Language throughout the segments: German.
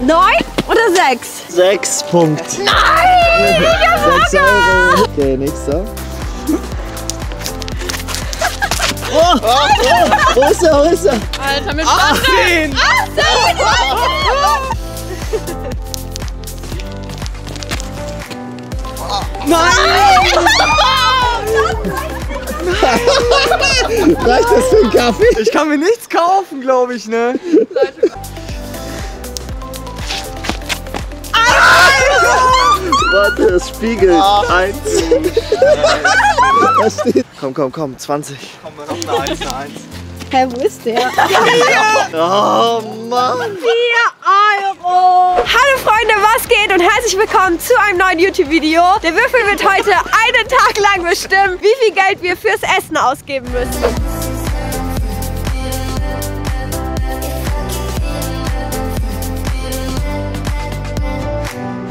9 oder 6? 6 Punkte. Nein! 6 Euro. Okay, nächster. Oh, oh, wo ist er, wo ist er? Alter, mit 18! 18! Nein! Reicht das für einen Kaffee? Ich kann mir nichts kaufen, glaube ich, ne? Warte, es spiegelt. 1. Was steht? Komm, komm, komm, 20. Komm, noch eine 1, eine 1. Hä, wo ist der? Oh Mann! 4 Euro! Hallo Freunde, was geht und herzlich willkommen zu einem neuen YouTube-Video. Der Würfel wird heute einen Tag lang bestimmen, wie viel Geld wir fürs Essen ausgeben müssen.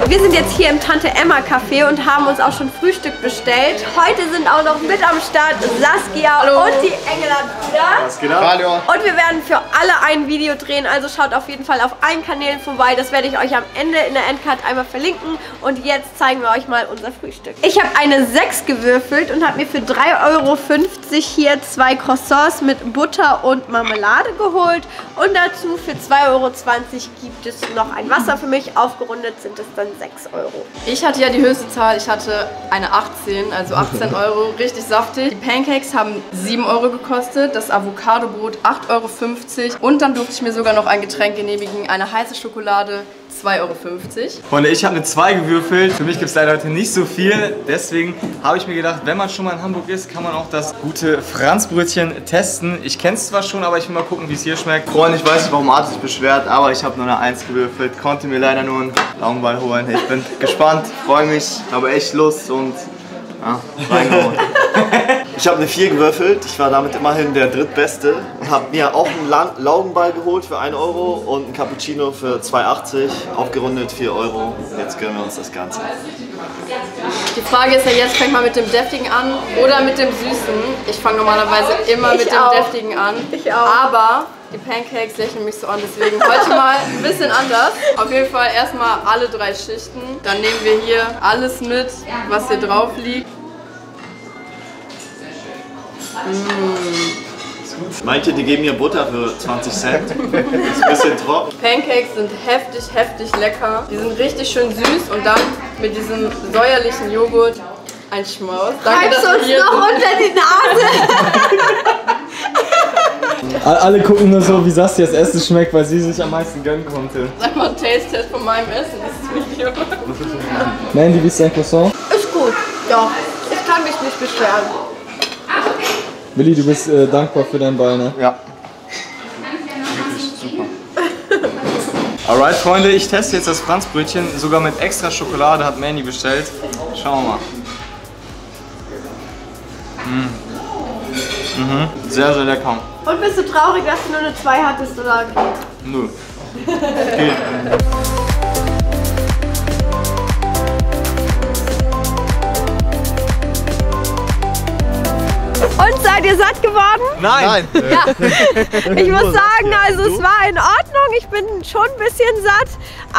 Wir sind jetzt hier im Tante Emma Café und haben uns auch schon Frühstück bestellt. Heute sind auch noch mit am Start Saskia und die Engelhardt Brüder. Was geht ab? Hallo. Und wir werden für alle ein Video drehen, also schaut auf jeden Fall auf allen Kanälen vorbei. Das werde ich euch am Ende in der Endcard einmal verlinken. Und jetzt zeigen wir euch mal unser Frühstück. Ich habe eine 6 gewürfelt und habe mir für 3,50 € hier 2 Croissants mit Butter und Marmelade geholt. Und dazu für 2,20 € gibt es noch ein Wasser für mich. Aufgerundet sind es dann 6 Euro. Ich hatte ja die höchste Zahl, ich hatte eine 18, also 18 Euro, richtig saftig. Die Pancakes haben 7 Euro gekostet, das Avocadobrot 8,50 € und dann durfte ich mir sogar noch ein Getränk genehmigen, eine heiße Schokolade 2,50 €. Freunde, ich habe eine 2 gewürfelt, für mich gibt es leider heute nicht so viel, deswegen habe ich mir gedacht, wenn man schon mal in Hamburg ist, kann man auch das gute Franzbrötchen testen. Ich kenne es zwar schon, aber ich will mal gucken, wie es hier schmeckt. Freunde, ich weiß nicht, warum Art sich beschwert, aber ich habe nur eine 1 gewürfelt, konnte mir leider nur einen Laugenball holen. Ich bin gespannt, freue mich, habe echt Lust und ja, reingeholt. Ich habe eine 4 gewürfelt, ich war damit immerhin der Drittbeste. Habe mir auch einen Laugenball geholt für 1 Euro und einen Cappuccino für 2,80 €, aufgerundet 4 Euro. Jetzt gönnen wir uns das Ganze. Die Frage ist ja jetzt, fängt man mit dem Deftigen an oder mit dem Süßen? Ich fange normalerweise immer mit dem Deftigen an, ich auch. Aber die Pancakes lächeln mich so an, deswegen heute mal ein bisschen anders. Auf jeden Fall erstmal alle 3 Schichten. Dann nehmen wir hier alles mit, was hier drauf liegt. Manche, die geben mir Butter für 20 Cent. Ist ein bisschen trocken. Pancakes sind heftig, heftig lecker. Die sind richtig schön süß und dann mit diesem säuerlichen Joghurt ein Schmaus. Treibst du uns noch unter die Nase? Alle gucken nur so, wie Saskia das Essen schmeckt, weil sie sich am meisten gönnen konnte. Das ist einfach ein Taste-Test von meinem Essen, das Video. Mandy, wie ist dein Croissant? Ist gut, ja. Ich kann mich nicht beschweren. Willi, du bist dankbar für deinen Ball, ne? Ja. Wirklich super. Alright, Freunde, ich teste jetzt das Franzbrötchen. Sogar mit extra Schokolade hat Mandy bestellt. Schauen wir mal. Mhm. Sehr, sehr lecker. Und bist du traurig, dass du nur eine 2 hattest, oder? Nö. Okay. Und seid ihr satt geworden? Nein! Nein. Ja. Ich muss sagen, also es war in Ordnung, ich bin schon ein bisschen satt,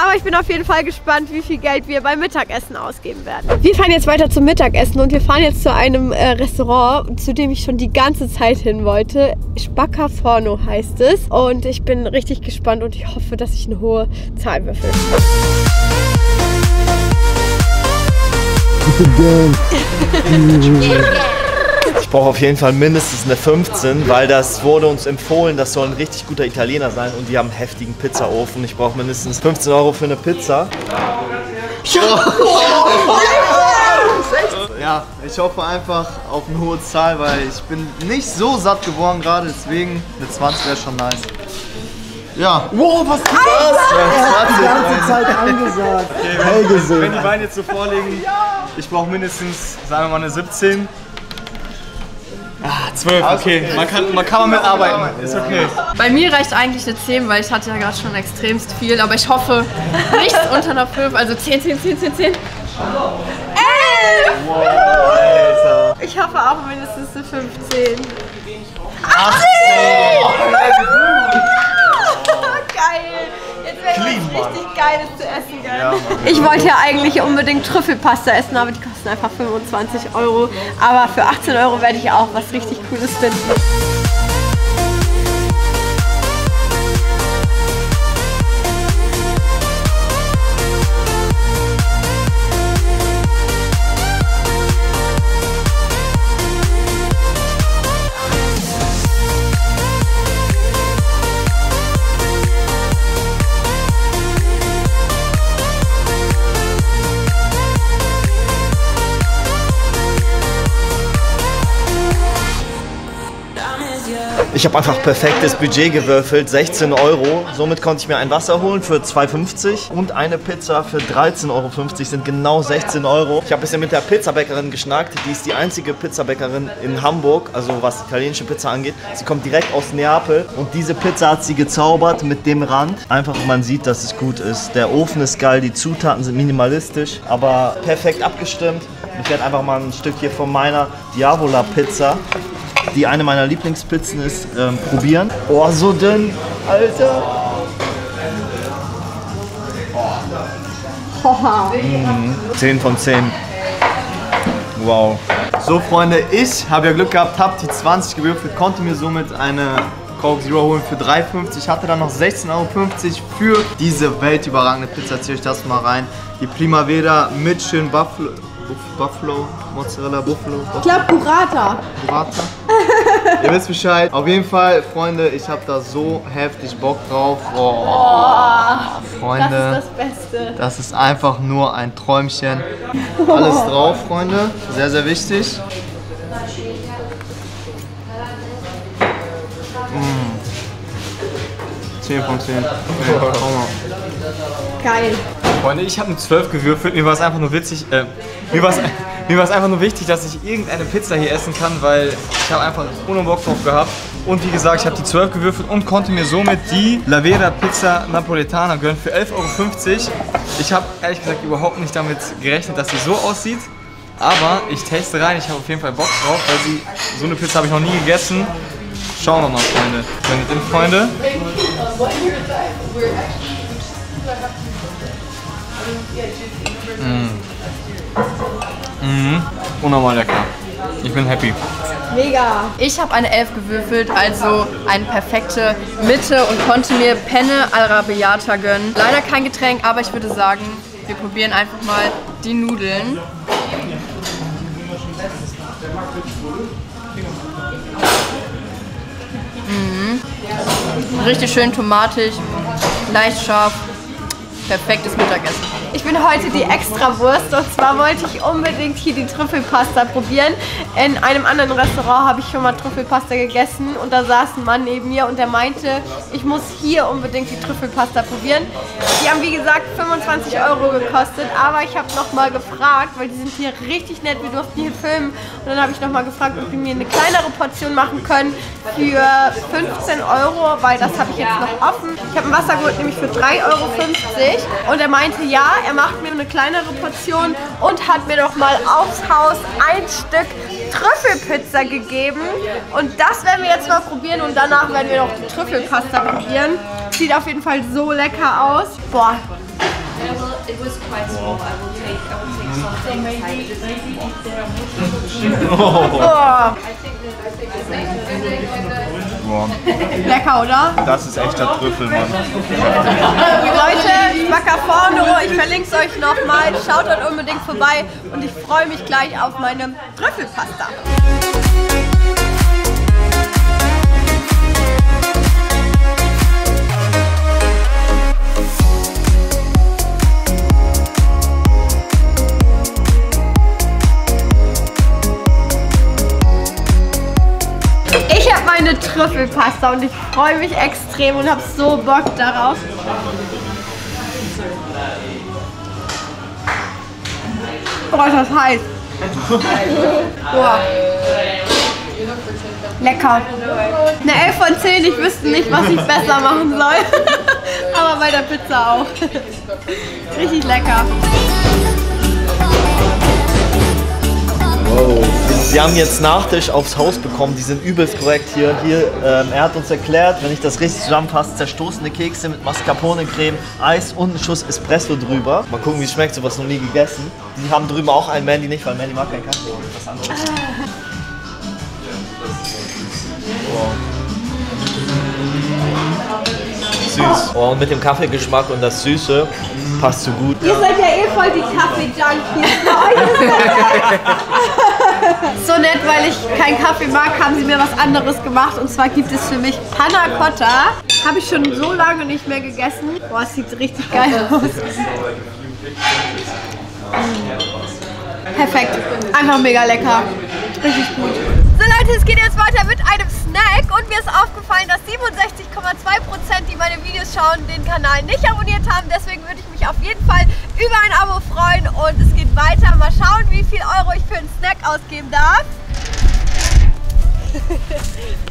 aber ich bin auf jeden Fall gespannt, wie viel Geld wir beim Mittagessen ausgeben werden. Wir fahren jetzt weiter zum Mittagessen und wir fahren jetzt zu einem Restaurant, zu dem ich schon die ganze Zeit hin wollte. Spaccaforno heißt es und ich bin richtig gespannt und ich hoffe, dass ich eine hohe Zahl würfel. Ich brauche auf jeden Fall mindestens eine 15, weil das wurde uns empfohlen, das soll ein richtig guter Italiener sein und die haben einen heftigen Pizzaofen. Ich brauche mindestens 15 Euro für eine Pizza. Ja, ich hoffe einfach auf eine hohe Zahl, weil ich bin nicht so satt geworden gerade, deswegen eine 20 wäre schon nice. Ja. Wow, was ist das? Die ganze Zeit angesagt. Okay, wenn die Beine jetzt so vorlegen, ich brauche mindestens, sagen wir mal, eine 17. Ah, 12, okay. Man kann mitarbeiten, ist okay. Bei mir reicht eigentlich eine 10, weil ich hatte ja gerade schon extremst viel, aber ich hoffe nichts unter einer 5, also 10, 10, 10, 10, 10. 11! Wow, Alter. Ich hoffe auch mindestens eine 15. 18! Oh, geil! Jetzt wäre es richtig geil. Ich wollte ja eigentlich unbedingt Trüffelpasta essen, aber die kosten einfach 25 Euro. Aber für 18 Euro werde ich auch was richtig Cooles finden. Ich habe einfach perfektes Budget gewürfelt, 16 Euro. Somit konnte ich mir ein Wasser holen für 2,50 € und eine Pizza für 13,50 Euro, sind genau 16 Euro. Ich habe ein bisschen mit der Pizzabäckerin geschnackt, die ist die einzige Pizzabäckerin in Hamburg, also was italienische Pizza angeht. Sie kommt direkt aus Neapel und diese Pizza hat sie gezaubert mit dem Rand. Einfach, man sieht, dass es gut ist. Der Ofen ist geil, die Zutaten sind minimalistisch, aber perfekt abgestimmt. Ich werde einfach mal ein Stück hier von meiner Diavola Pizza, die eine meiner Lieblingspizzen ist, probieren. Oh, so dünn, Alter! Oh. 10 von 10. Wow. So, Freunde, ich habe ja Glück gehabt, habe die 20 gewürfelt, konnte mir somit eine Coke Zero holen für 3,50 €, hatte dann noch 16,50 € für diese weltüberragende Pizza. Ziehe ich das mal rein. Die Primavera mit schön Mozzarella Buffalo. Ich glaube Burrata. Burrata. Ihr wisst Bescheid. Auf jeden Fall, Freunde, ich habe da so heftig Bock drauf. Oh, oh, Freunde, das ist das Beste. Das ist einfach nur ein Träumchen. Oh. Alles drauf, Freunde. Sehr, sehr wichtig. Mm. 10 von 10. Geil. Freunde, ich habe eine 12 gewürfelt, mir war es einfach nur witzig, mir war es einfach nur wichtig, dass ich irgendeine Pizza hier essen kann, weil ich habe einfach ohne Bock drauf gehabt. Und wie gesagt, ich habe die 12 gewürfelt und konnte mir somit die La Vera Pizza Napoletana gönnen für 11,50 €. Ich habe ehrlich gesagt überhaupt nicht damit gerechnet, dass sie so aussieht. Aber ich teste rein, ich habe auf jeden Fall Bock drauf, weil so eine Pizza habe ich noch nie gegessen. Schauen wir mal, Freunde. Freunde. Mhm. Unnormal lecker. Ich bin happy. Mega. Ich habe eine 11 gewürfelt, also eine perfekte Mitte und konnte mir Penne Alrabiata gönnen. Leider kein Getränk, aber ich würde sagen, wir probieren einfach mal die Nudeln. Mhm. Richtig schön tomatig, leicht scharf. Perfektes Mittagessen. Ich bin heute die Extrawurst und zwar wollte ich unbedingt hier die Trüffelpasta probieren. In einem anderen Restaurant habe ich schon mal Trüffelpasta gegessen und da saß ein Mann neben mir und der meinte, ich muss hier unbedingt die Trüffelpasta probieren. Die haben wie gesagt 25 € gekostet, aber ich habe nochmal gefragt, weil die sind hier richtig nett, wir durften hier filmen und dann habe ich nochmal gefragt, ob die mir eine kleinere Portion machen können für 15 €, weil das habe ich jetzt noch offen. Ich habe ein Wasser geholt, nämlich für 3,50 €. Und er meinte, ja, er macht mir eine kleinere Portion und hat mir doch mal aufs Haus ein Stück Trüffelpizza gegeben. Und das werden wir jetzt mal probieren und danach werden wir noch die Trüffelpasta probieren. Sieht auf jeden Fall so lecker aus. Boah. Oh. Wow. Lecker, oder? Das ist echter Trüffel, Mann. Leute, Spaccaforno, ich verlinke es euch nochmal. Schaut dort unbedingt vorbei und ich freue mich gleich auf meine Trüffelpasta. Trüffelpasta und ich freue mich extrem und habe so Bock darauf. Boah, ist das heiß. Boah. Lecker. Eine 11 von 10, ich wüsste nicht, was ich besser machen soll. Aber bei der Pizza auch. Richtig lecker. Wow. Wir haben jetzt Nachtisch aufs Haus bekommen, die sind übelst korrekt hier. Er hat uns erklärt, wenn ich das richtig zusammenfasse, zerstoßene Kekse mit Mascarpone-Creme, Eis und einen Schuss Espresso drüber. Mal gucken, wie es schmeckt, sowas noch nie gegessen. Die haben drüben auch einen, Mandy nicht, weil Mandy mag keinen Kaffee oder was anderes. Wow. Süß. Oh, und mit dem Kaffeegeschmack und das Süße passt so gut. Ihr seid ja eh voll die Kaffee-Junkies. So nett, weil ich keinen Kaffee mag, haben sie mir was anderes gemacht. Und zwar gibt es für mich Panna Cotta. Habe ich schon so lange nicht mehr gegessen. Boah, es sieht richtig geil aus. Perfekt. Einfach mega lecker. Richtig gut. So Leute, es geht jetzt weiter mit einem Snack. Und mir ist aufgefallen, dass 67,2%, die meine Videos schauen, den Kanal nicht abonniert haben. Deswegen würde ich mich auf jeden Fall über ein Abo freuen. Und es geht weiter. Mal schauen, wie viel Euro ich für einen Snack ausgeben darf.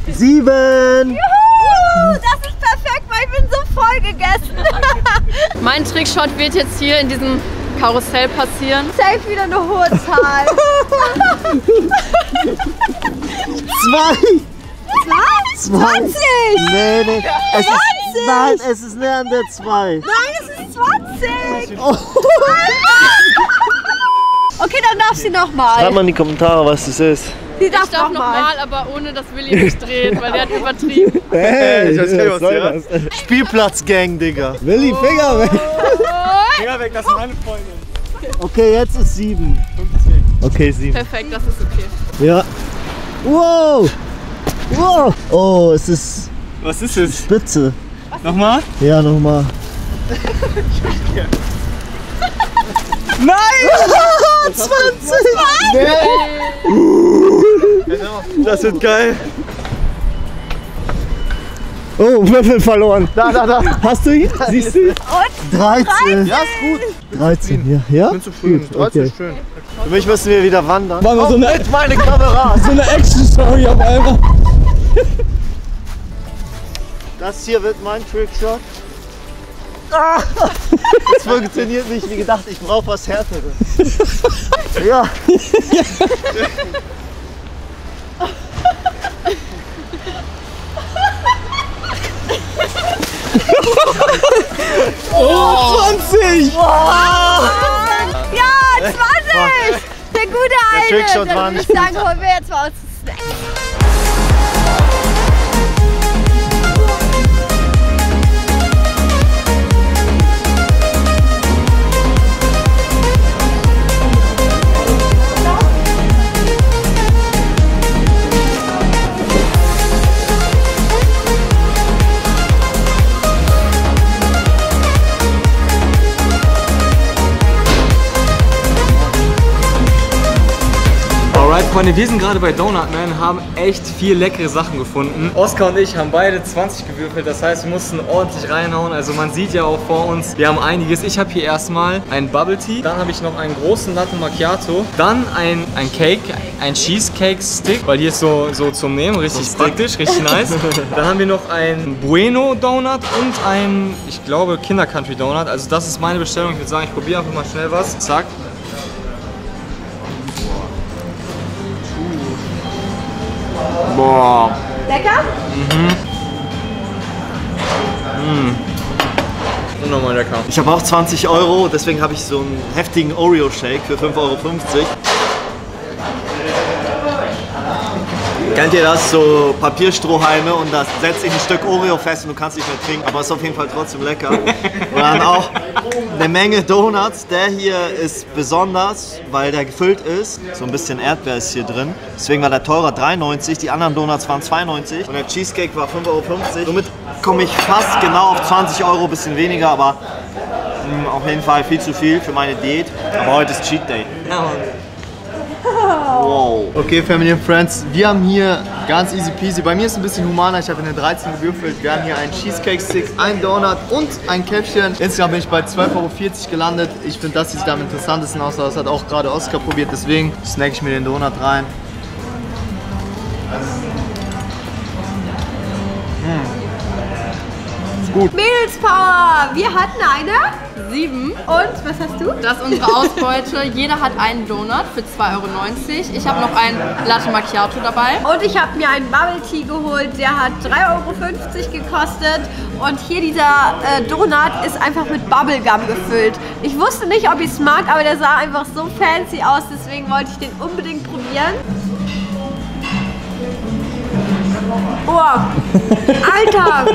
7! Juhu! Das ist perfekt, weil ich bin so voll gegessen. Mein Trickshot wird jetzt hier in diesem Karussell passieren. Safe wieder eine hohe Zahl. 2! 20! Nee, nee. 20! Nein, es ist näher an der 2. Nein, es ist 20! Oh. Okay, dann darf sie nochmal. Schreibt mal in die Kommentare, was das ist. Sie darf nochmal, aber ohne, dass Willi nicht dreht, weil der hat übertrieben. Hey, ich weiß nicht, was soll das? Spielplatz-Gang, Digga. Willi, Finger weg! Finger weg, das sind meine Freunde. Okay, jetzt ist 7. 15. Okay, 7. Perfekt, das ist okay. Ja. Wow! Wow! Oh, es ist... Was ist es? Spitze. Was? Nochmal? Ja, nochmal. Nein! 20! Nee. Das wird geil. Oh, Würfel verloren. Da, da, da. Hast du ihn? Siehst du ihn? 13. Ja, ist gut. 13, ja. Ich bin zufrieden. 13 ist schön. Für mich müssen wir wieder wandern. Machen wir so eine, mit meine Kamera. So eine Action-Story auf einmal. Das hier wird mein Trickshot. Ah! Das funktioniert nicht wie gedacht, ich brauche was Härteres. Ja. Oh, 20! Oh. Ja, 20! Der gute eine! Der Trickshot war nicht gut. Dann holen wir jetzt mal aus dem Snack. Freunde, wir sind gerade bei Donut Man, haben echt viel leckere Sachen gefunden. Oskar und ich haben beide 20 gewürfelt, das heißt, wir mussten ordentlich reinhauen. Also man sieht ja auch vor uns, wir haben einiges. Ich habe hier erstmal einen Bubble Tea, dann habe ich noch einen großen Latte Macchiato, dann ein Cake, ein Cheesecake Stick, weil hier ist so zum Nehmen, richtig so praktisch, richtig nice. Dann haben wir noch einen Bueno Donut und einen, ich glaube, Kinder Country Donut. Also das ist meine Bestellung. Ich würde sagen, ich probiere einfach mal schnell was. Zack. Boah. Lecker? Mhm. Und nochmal lecker. Ich habe auch 20 Euro, deswegen habe ich so einen heftigen Oreo-Shake für 5,50 Euro. Kennt ihr das? So Papierstrohhalme und das setzt in ein Stück Oreo fest und du kannst nicht mehr trinken, aber ist auf jeden Fall trotzdem lecker. Und dann auch eine Menge Donuts. Der hier ist besonders, weil der gefüllt ist. So ein bisschen Erdbeer ist hier drin. Deswegen war der teurer 3,90, die anderen Donuts waren 2,90 und der Cheesecake war 5,50 Euro. Somit komme ich fast genau auf 20 Euro, ein bisschen weniger, aber auf jeden Fall viel zu viel für meine Diät. Aber heute ist Cheat Day. Wow. Okay, Family and Friends, wir haben hier ganz easy peasy. Bei mir ist es ein bisschen humaner, ich habe in den 13 gewürfelt. Wir haben hier einen Cheesecake Stick, einen Donut und ein Käppchen. Insgesamt bin ich bei 12,40 Euro gelandet. Ich finde, das sieht am interessantesten aus, das hat auch gerade Oskar probiert. Deswegen snack ich mir den Donut rein. ist gut. Mädelspower! Wir hatten eine 7. Und was hast du? Das ist unsere Ausbeute. Jeder hat einen Donut für 2,90 €. Ich habe noch einen Latte Macchiato dabei. Und ich habe mir einen Bubble Tea geholt. Der hat 3,50 € gekostet. Und hier dieser Donut ist einfach mit Bubblegum gefüllt. Ich wusste nicht, ob ich es mag, aber der sah einfach so fancy aus. Deswegen wollte ich den unbedingt probieren. Oh, Alter,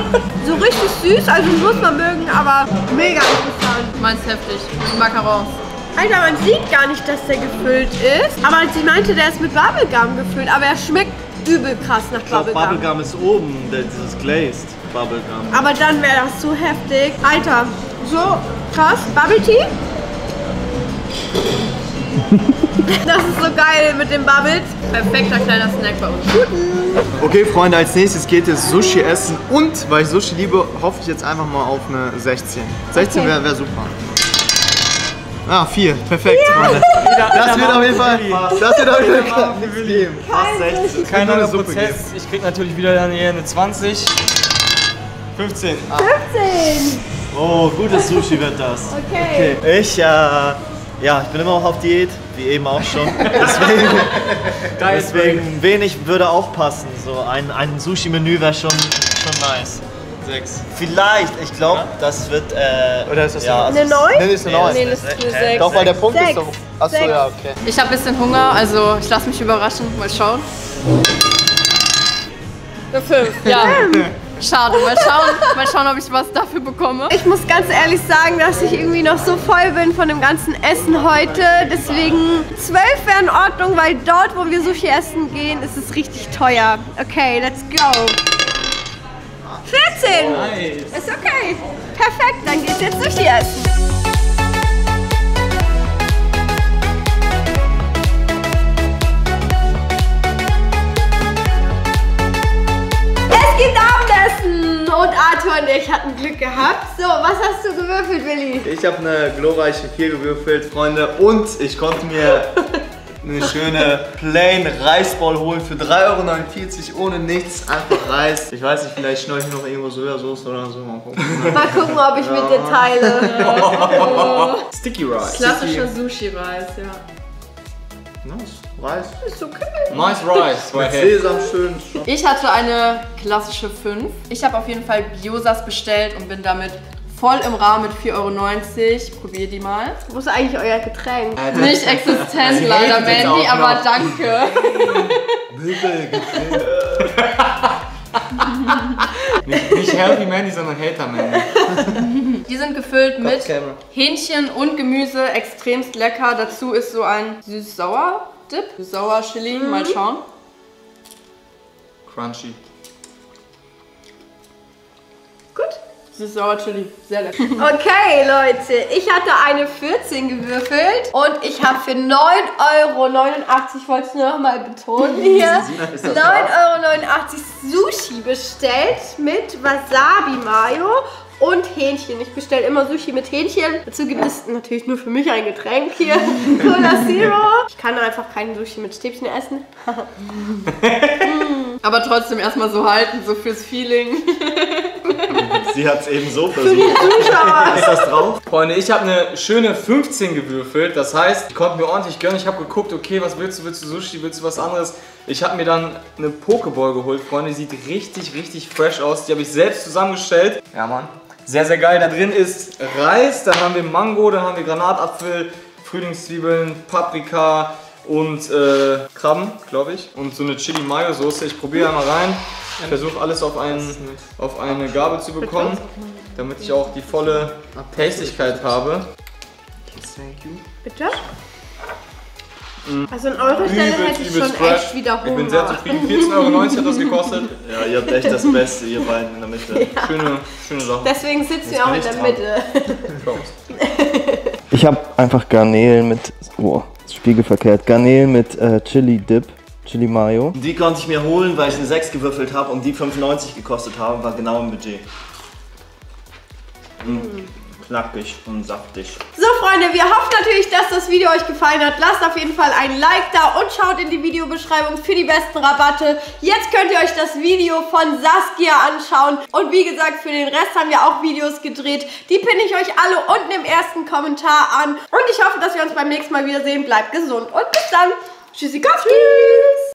so richtig süß, also muss man mögen, aber mega interessant. Meins heftig, Macarons. Alter, man sieht gar nicht, dass der gefüllt ist, aber sie meinte, der ist mit Bubblegum gefüllt, aber er schmeckt übel krass nach Bubblegum. Ich glaub, Bubblegum ist oben, dieses glazed Bubblegum. Aber dann wäre das so heftig. Alter, so krass, Bubble Tea. Das ist so geil mit den Bubbles. Perfekter kleiner Snack bei uns. Okay, Freunde, als nächstes geht es Sushi essen. Und weil ich Sushi liebe, hoffe ich jetzt einfach mal auf eine 16. 16 okay. wäre super. Ah, 4. Perfekt, ja. Freunde. Das wird auf jeden Fall. Das wird auf jeden Fall. Fast 16. Kein anderer Prozess. Ich krieg natürlich wieder dann eher eine 20. 15. Ah. 15! Oh, gutes Sushi wird das. Okay. Okay. Ich bin immer noch auf Diät, wie eben auch schon. Deswegen wenig würde auch passen. So ein Sushi-Menü wäre schon nice. 6. Vielleicht, ich glaube, das wird. Oder ist das ja, eine 9? Nee, das ist eine 9. Nee, das ist eine 6. Doch, weil der Punkt ist doch. Achso, ja, okay. Ich habe ein bisschen Hunger, also ich lasse mich überraschen. Mal schauen. Eine 5, ja. Schade, mal schauen, ob ich was dafür bekomme. Ich muss ganz ehrlich sagen, dass ich irgendwie noch so voll bin von dem ganzen Essen heute. Deswegen 12 wäre in Ordnung, weil dort, wo wir Sushi essen gehen, ist es richtig teuer. Okay, let's go. 14! Nice. Ist okay. Perfekt, dann geht's jetzt Sushi essen. Und Arthur und ich hatten Glück gehabt. So, was hast du gewürfelt, Willi? Ich habe eine glorreiche 4 gewürfelt, Freunde. Und ich konnte mir eine schöne Plain Reisball holen für 3,49 € ohne nichts. Einfach Reis. Ich weiß nicht, vielleicht schneide ich noch irgendwo Sojasauce oder so. Mal gucken, ob ich mit dir teile. Sticky Rice. Klassischer Sushi-Reis, ja. Nice. Reis. Ist okay. Nice Rice. Mit Sesam schön. Ich hatte eine klassische 5. Ich habe auf jeden Fall Gyozas bestellt und bin damit voll im Rahmen mit 4,90 €. Probier die mal. Wo ist eigentlich euer Getränk? Nicht existent leider, Mandy, aber danke. Nicht Healthy Mandy, sondern Hater Mandy. Die sind gefüllt mit Hähnchen und Gemüse, extremst lecker. Dazu ist so ein süß-sauer Dip. Sauer Chili, mal schauen. Crunchy. Gut. Süß-sauer Chili, sehr lecker. Okay, Leute, ich hatte eine 14 gewürfelt und ich habe für 9,89 €, ich wollte es nur noch mal betonen hier, 9,89 € Sushi bestellt mit Wasabi-Mayo und Hähnchen. Ich bestelle immer Sushi mit Hähnchen. Dazu gibt es natürlich nur für mich ein Getränk hier. Cola Zero. Ich kann einfach keinen Sushi mit Stäbchen essen. Aber trotzdem erstmal so halten, so fürs Feeling. Sie hat es eben so versucht. Ist das drauf? Freunde, ich habe eine schöne 15 gewürfelt. Das heißt, ich konnte mir ordentlich gönnen. Ich habe geguckt, okay, was willst du? Willst du Sushi? Willst du was anderes? Ich habe mir dann eine Pokeball geholt, Freunde. Die sieht richtig, richtig fresh aus. Die habe ich selbst zusammengestellt. Ja, Mann. Sehr, sehr geil. Da drin ist Reis, dann haben wir Mango, dann haben wir Granatapfel, Frühlingszwiebeln, Paprika und Krabben, glaube ich. Und so eine Chili-Mayo-Soße. Ich probiere einmal rein. Ich versuche alles auf eine Gabel zu bekommen, damit ich auch die volle Tastigkeit habe. Bitte? Also an eurer Stelle hätte ich schon echt wieder Hunger. Ich bin sehr zufrieden. 14,90 € hat das gekostet. Ja, ihr habt echt das Beste, ihr beiden in der Mitte. Ja. Schöne Sache. Deswegen sitzen wir auch in der Mitte. Ich habe einfach Garnelen mit, boah, spiegelverkehrt, Garnelen mit Chili-Dip. Chili Mayo. Die konnte ich mir holen, weil ich eine 6 gewürfelt habe und die 5,90 € gekostet haben, war genau im Budget. Mm. knackig und saftig. So Freunde, wir hoffen natürlich, dass das Video euch gefallen hat. Lasst auf jeden Fall ein Like da und schaut in die Videobeschreibung für die besten Rabatte. Jetzt könnt ihr euch das Video von Saskia anschauen. Und wie gesagt, für den Rest haben wir auch Videos gedreht. Die pinne ich euch alle unten im ersten Kommentar an. Und ich hoffe, dass wir uns beim nächsten Mal wiedersehen. Bleibt gesund und bis dann. Tschüssi, Gott. Tschüss.